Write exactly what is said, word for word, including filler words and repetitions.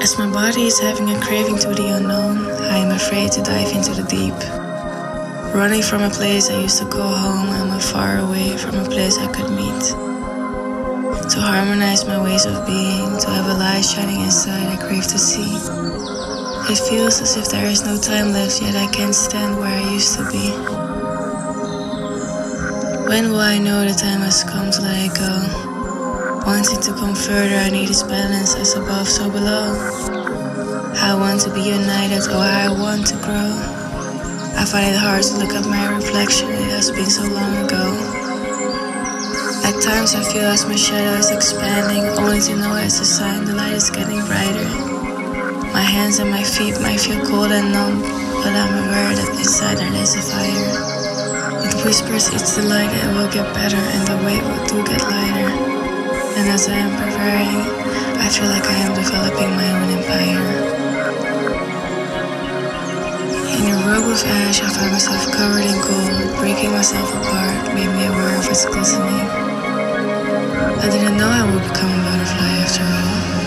As my body is having a craving to the unknown, I am afraid to dive into the deep. Running from a place I used to call home, I am far away from a place I could meet. To harmonize my ways of being, to have a light shining inside I crave to see. It feels as if there is no time left, yet I can't stand where I used to be. When will I know the time has come to let it go? Wanting to come further, I need this balance as above, so below. I want to be united, oh, I want to grow. I find it hard to look at my reflection, it has been so long ago. At times I feel as my shadow is expanding, only to know as the sign the light is getting brighter. My hands and my feet might feel cold and numb, but I'm aware that inside there is a fire. It whispers it's the light, it will get better, and the weight will do get lighter. And as I am preparing, I feel like I am developing my own empire. In a robe of ash, I found myself covered in gold. Breaking myself apart made me aware of its glistening. I didn't know I would become a butterfly after all.